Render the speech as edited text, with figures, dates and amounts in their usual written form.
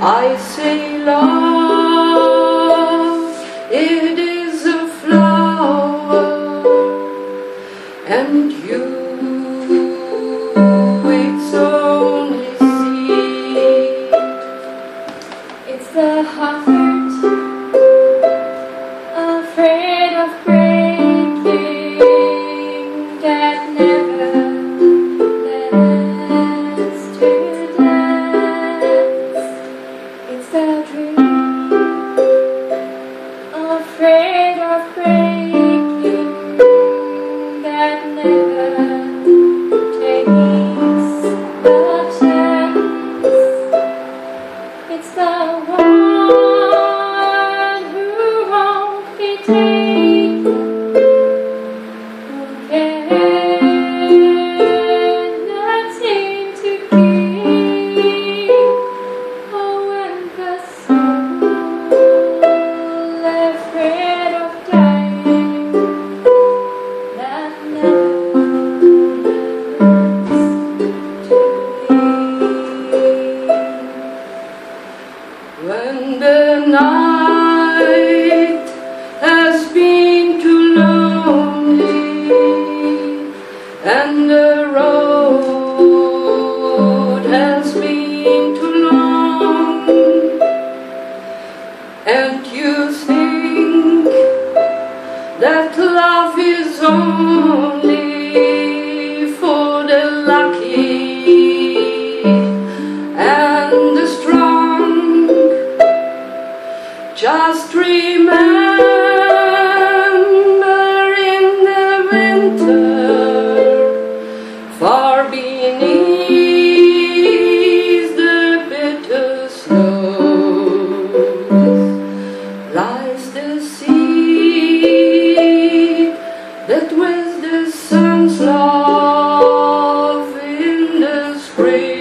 I say love, it is a flower, and you, it's only seed. It's the heart afraid of breaking that never afraid of breaking that never takes the chance. It's the one who won't be taken, who cannot seem to keep. Oh, and the sun and the road has been too long, and you think that love is only for the lucky and the strong. Just remember, in the winter, far beneath the bitter snows lies the seed that with the sun's love in the spring